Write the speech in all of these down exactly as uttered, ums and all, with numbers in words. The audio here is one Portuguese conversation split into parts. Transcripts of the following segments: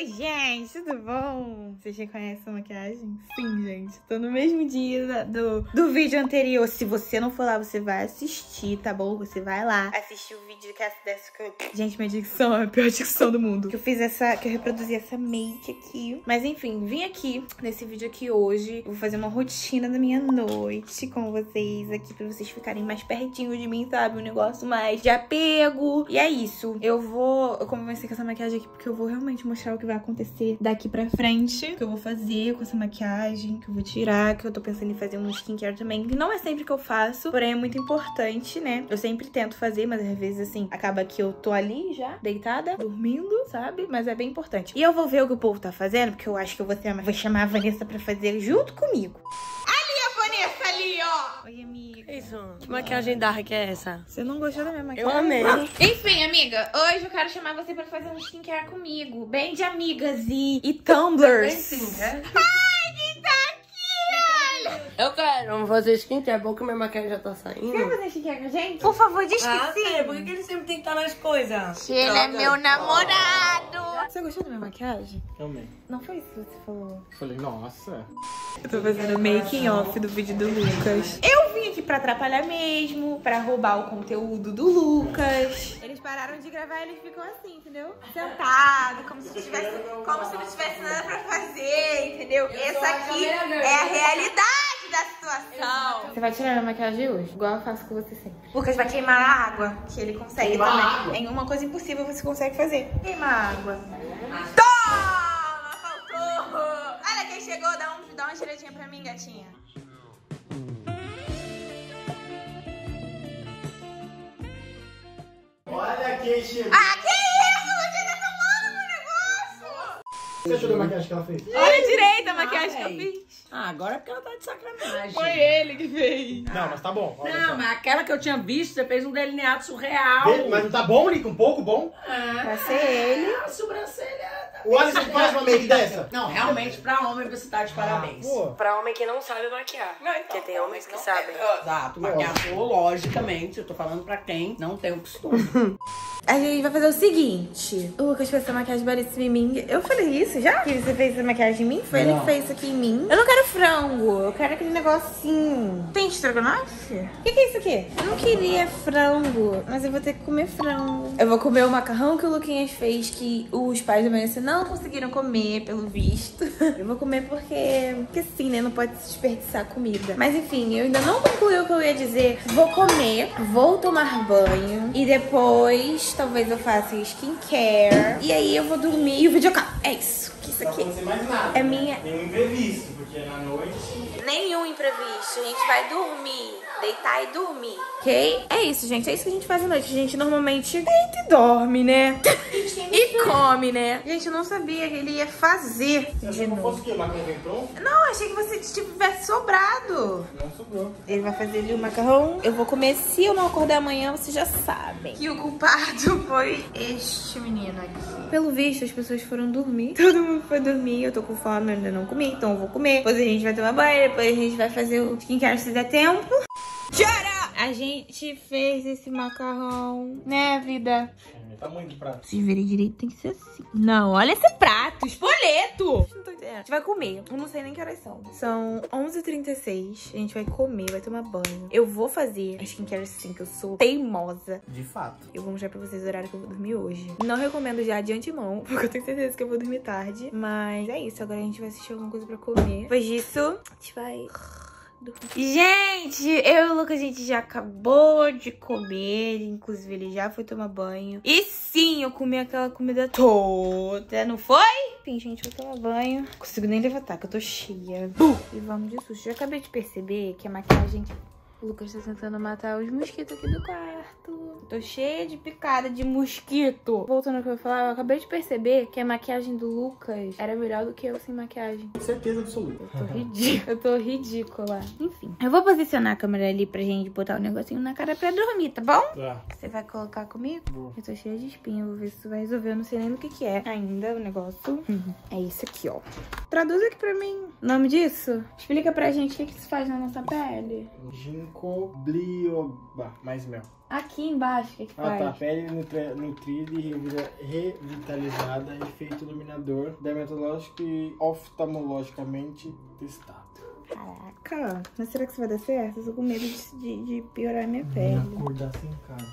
Oi, gente, tudo bom? Vocês reconhecem a maquiagem? Sim, gente, tô no mesmo dia do, do vídeo anterior. Se você não for lá, você vai assistir, tá bom? Você vai lá assistir o vídeo que é dessa que eu... Gente, minha dicção é a pior dicção do mundo. Que eu fiz essa, que eu reproduzi essa make aqui. Mas enfim, vim aqui nesse vídeo aqui hoje. Vou fazer uma rotina da minha noite com vocês aqui, pra vocês ficarem mais pertinho de mim, sabe? Um negócio mais de apego. E é isso. Eu vou... Eu comecei com essa maquiagem aqui porque eu vou realmente mostrar o que vai acontecer daqui pra frente, o que eu vou fazer com essa maquiagem, que eu vou tirar, que eu tô pensando em fazer um skincare também, que não é sempre que eu faço, porém é muito importante, né? Eu sempre tento fazer, mas às vezes, assim, acaba que eu tô ali já, deitada, dormindo, sabe? Mas é bem importante. E eu vou ver o que o povo tá fazendo, porque eu acho que eu vou, ter, vou chamar a Vanessa pra fazer junto comigo. Oi, amiga. Isso, que maquiagem dark é essa? Você não gostou da minha maquiagem? Eu amei. Enfim, amiga, hoje eu quero chamar você pra fazer um skincare comigo. Bem de amigas e, e tumblers. Sim, é? Ai, que tá aqui, olha! Eu quero fazer skincare, é bom que minha maquiagem já tá saindo. Quer fazer skincare com a gente? Por favor, diz que ah, sim. Por que ele sempre tem que estar nas coisas? Ele é meu namorado. Você gostou da minha maquiagem? Eu amei. Não foi isso que você falou? Eu falei, nossa. Eu tô fazendo o making off do vídeo do Lucas. Eu vim aqui pra atrapalhar mesmo, pra roubar o conteúdo do Lucas. Eles pararam de gravar e eles ficam assim, entendeu? Sentado, como se tivesse, como se não tivesse nada pra fazer, entendeu? Essa aqui é a realidade da situação. Você vai tirar a maquiagem hoje? Igual eu faço com você sempre. Lucas vai queimar a água, que ele consegue queimar também. Água. Em uma coisa impossível você consegue fazer. Queimar a água. Toma! Chegou, dá, um, dá uma giradinha pra mim, gatinha. Olha quem chegou. Ah, que isso? Você tá tomando meu negócio. Você achou da maquiagem que ela fez? Olha direita a maquiagem que eu fiz. Ah, agora é porque ela tá de sacanagem. Foi ele que fez. Não, mas tá bom. Não, mas aquela que eu tinha visto, você fez um delineado surreal. Ele, mas não tá bom, Nico? Um pouco bom? Ah, vai ser ele. A sobrancelha. O Alisson faz uma make dessa? Não, realmente, pra homem você tá de parabéns. Ah, pra homem que não sabe maquiar. Não, então, porque tem homens que não sabem. Exato, maquiagem, logicamente, eu tô falando pra quem não tem o costume. A gente vai fazer o seguinte. O Lucas fez essa maquiagem belíssima em mim. Eu falei isso já? Que você fez essa maquiagem em mim? Foi não. Ele que fez isso aqui em mim. Eu não quero frango, eu quero aquele negocinho. Tem estrogonofe? O que, que é isso aqui? Eu não queria frango, mas eu vou ter que comer frango. Eu vou comer o macarrão que o Luquinhas fez, que os pais da Vanessa não conseguiram comer, pelo visto. Eu vou comer porque, porque sim, né? Não pode desperdiçar comida. Mas enfim, eu ainda não concluí o que eu ia dizer. Vou comer, vou tomar banho e depois... Talvez eu faça skincare. E aí eu vou dormir e o vídeo acaba. É isso. Que isso aqui mais nada, é minha. Nenhum imprevisto, porque na noite. Nenhum imprevisto. A gente vai dormir. Deitar e dormir. Ok? É isso, gente. É isso que a gente faz à noite. A gente normalmente deita e dorme, né? E come, né? Gente, eu não sabia que ele ia fazer. Você achou que eu fosse queimar com o macarrão? Não, achei que você tivesse sobrado. Não sobrou. Ele vai fazer ali o macarrão. Eu vou comer. Se eu não acordar amanhã, vocês já sabem que o culpado foi este menino aqui. Pelo visto, as pessoas foram dormir. Todo mundo foi dormir. Eu tô com fome, eu ainda não comi, então eu vou comer. Depois a gente vai tomar banho, depois a gente vai fazer o skincare se der tempo. Tchara! A gente fez esse macarrão, né, vida? É tamanho do prato. Vocês verem direito, tem que ser assim. Não, olha esse prato, espoleto! Não tô entendendo. A gente vai comer. Eu não sei nem que horas são. São onze e trinta e seis. A gente vai comer, vai tomar banho. Eu vou fazer a skincare sim, que eu sou teimosa. De fato. Eu vou mostrar pra vocês o horário que eu vou dormir hoje. Não recomendo já de antemão, porque eu tenho certeza que eu vou dormir tarde. Mas é isso, agora a gente vai assistir alguma coisa pra comer. Depois disso, a gente vai... Gente, eu e o Lucas, a gente já acabou de comer. Inclusive, ele já foi tomar banho. E sim, eu comi aquela comida toda, não foi? Enfim, gente, vou tomar banho. Não consigo nem levantar, que eu tô cheia. Bum! E vamos de susto. Eu acabei de perceber que a maquiagem... O Lucas tá tentando matar os mosquitos aqui do quarto. Tô cheia de picada de mosquito. Voltando ao que eu ia falar, eu acabei de perceber que a maquiagem do Lucas era melhor do que eu sem maquiagem. Certeza absoluta. Eu tô ridícula. Eu tô ridícula. Enfim. Eu vou posicionar a câmera ali pra gente botar o um negocinho na cara pra dormir, tá bom? Tá. Você vai colocar comigo? Boa. Eu tô cheia de espinha, vou ver se isso vai resolver. Eu não sei nem do que que é ainda o negócio. Uhum. É isso aqui, ó. Traduz aqui pra mim. O nome disso? Explica pra gente o que que isso faz na nossa pele. Gin Microbioma. Mais mel. Aqui embaixo, o que, que ah, faz? Ah, tá. Pele nutrida e revitalizada, efeito iluminador, dermatológico e oftalmologicamente testado. Caraca, mas será que isso vai dar certo? Eu tô com medo de, de, de piorar minha pele. Vou acordar sem casa.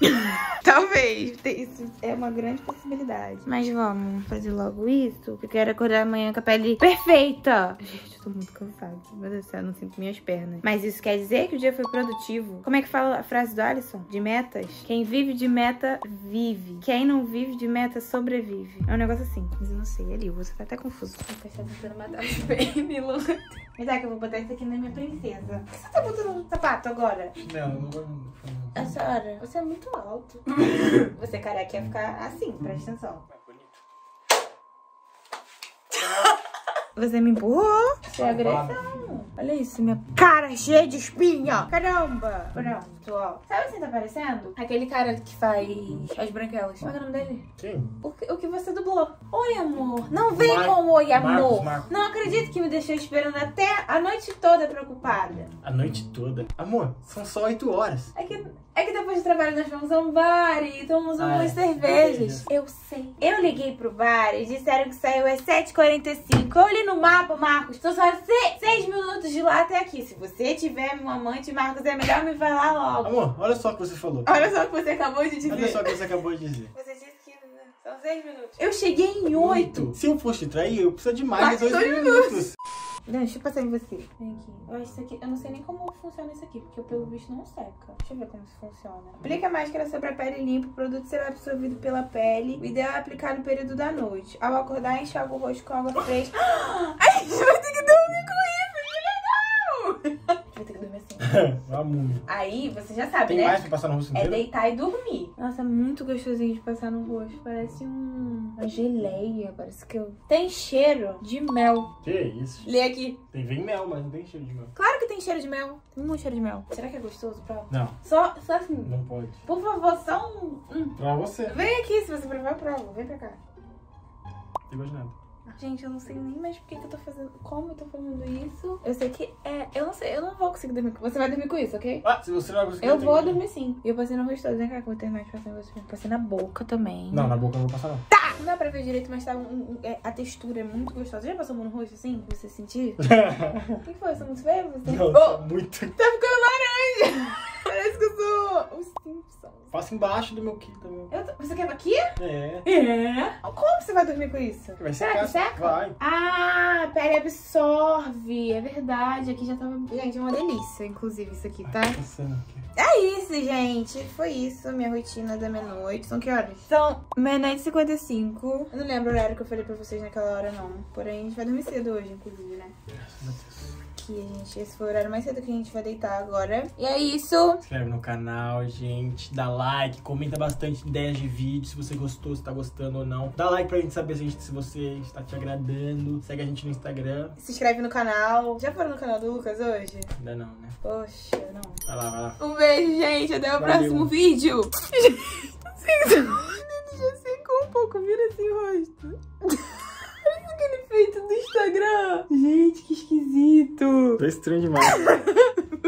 Talvez, isso é uma grande possibilidade. Mas vamos fazer logo isso, porque eu quero acordar amanhã com a pele perfeita. Gente, eu tô muito cansada, meu Deus do céu, eu não sinto minhas pernas. Mas isso quer dizer que o dia foi produtivo. Como é que fala a frase do Alisson? De metas? Quem vive de meta, vive. Quem não vive de meta, sobrevive. É um negócio assim, mas eu não sei, ali, você tá até confuso. Tá se tentando matar os pênis. Mas é que eu vou botar isso aqui na minha princesa. Por que você tá botando um sapato agora? Não, eu não vou não. A senhora, você é muito alto. Você, careca, ia ficar assim, presta atenção. É bonito. Você me empurrou. Isso é agressão. Olha isso, minha cara cheia de espinha. Caramba. Pronto, ó. Sabe o que tá parecendo? Aquele cara que faz as branquelas. Qual é o nome dele? Quem? O que, o que você dublou. Oi, amor. Não vem Mar... com oi, amor. Marcos, Marcos. Não acredito que me deixou esperando até a noite toda preocupada. A noite toda? Amor, são só oito horas. É que, é que depois do trabalho nós vamos a um bar e tomamos ah, umas é. cervejas. Eu sei. Eu liguei pro bar e disseram que saiu às sete e quarenta e cinco. Eu olhei no mapa, Marcos. Tô só seis minutos de lá até aqui. Se você tiver um amante, Marcos, é melhor me falar logo. Amor, olha só o que você falou. Olha só o que você acabou de dizer. Olha só o que você acabou de dizer. Você disse que são seis minutos. Eu cheguei em oito. Se eu fosse trair, eu preciso de mais de dois minutos. minutos. Não, deixa eu passar em você. Vem aqui. Eu acho isso aqui. Eu não sei nem como funciona isso aqui, porque pelo visto não seca. Deixa eu ver como isso funciona. Aplica a máscara sobre a pele limpa. O produto será absorvido pela pele. O ideal é aplicar no período da noite. Ao acordar, enxaga o rosto com água fresca. Ai, a gente vai ter que dormir com isso. Que legal! Vai ter que dormir assim. Vamos. Aí, você já sabe, Tem né? Tem mais pra passar no rosto inteiro? É deitar e dormir. Nossa, muito gostosinho de passar no rosto. Parece um... uma geleia, parece que eu... Tem cheiro de mel. Que isso? Lê aqui. Tem vem mel, mas não tem cheiro de mel. Claro que tem cheiro de mel. Tem muito cheiro de mel. Será que é gostoso? Prova. Não. Só, só assim. Não pode. Por favor, só um... Hum. Pra você. Vem aqui, se você provar, eu provo. Vem pra cá. Não tem gosto de nada. Gente, eu não sei nem mais por que eu tô fazendo, como eu tô fazendo isso. Eu sei que é, eu não sei, eu não vou conseguir dormir com isso. Você vai dormir com isso, ok? Ah, se você não vai conseguir. Eu vou dormir que... sim. E eu passei no rosto todo, né, cara? Que eu vou terminar de passar no rosto. Passei na boca também. Não, na boca eu não vou passar não. Tá! Não dá pra ver direito, mas tá um, um, é, a textura é muito gostosa. Você já passou a mão no rosto assim? Pra você sentir? O que foi? Você é muito feio? Você... Não, oh, muito. Tá ficando laranja! Parece que eu sou os Simpsons. Passa embaixo do meu quinto também. Tô... Você quer aqui? É. É. Como você vai dormir com isso? Vai secar. Será que seca? Vai. Ah, a pele absorve. É verdade. Aqui já tava... Gente, é uma delícia, inclusive, isso aqui, tá? É isso, gente. Foi isso. Minha rotina da meia-noite. São que horas? São meia-noite e cinquenta e cinco. Eu não lembro o horário que eu falei pra vocês naquela hora, não. Porém, a gente vai dormir cedo hoje, inclusive, né? Graças a Deus. Gente, esse foi o horário mais cedo que a gente vai deitar agora. E é isso. Se inscreve no canal, gente. Dá like, comenta bastante ideias de vídeo. Se você gostou, se tá gostando ou não. Dá like pra gente saber se, a gente, se você está te agradando. Segue a gente no Instagram. Se inscreve no canal. Já foram no canal do Lucas hoje? Ainda não, né? Poxa, não. Vai lá, vai lá. Um beijo, gente. Até o Valeu. próximo vídeo. Gente, já secou um pouco. Vira assim o rosto. Feito do Instagram. Gente, que esquisito. Tô estranho demais.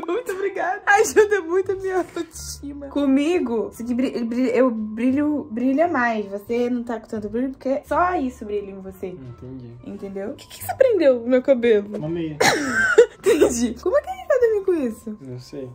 Muito obrigada. Ajuda muito a minha autoestima. Comigo, isso aqui brilha, eu brilho, brilha mais. Você não tá com tanto brilho, porque só isso brilha em você. Entendi. Entendeu? O que, que você prendeu no meu cabelo? Uma meia. Entendi. Como é que a gente vai dormir com isso? Não sei.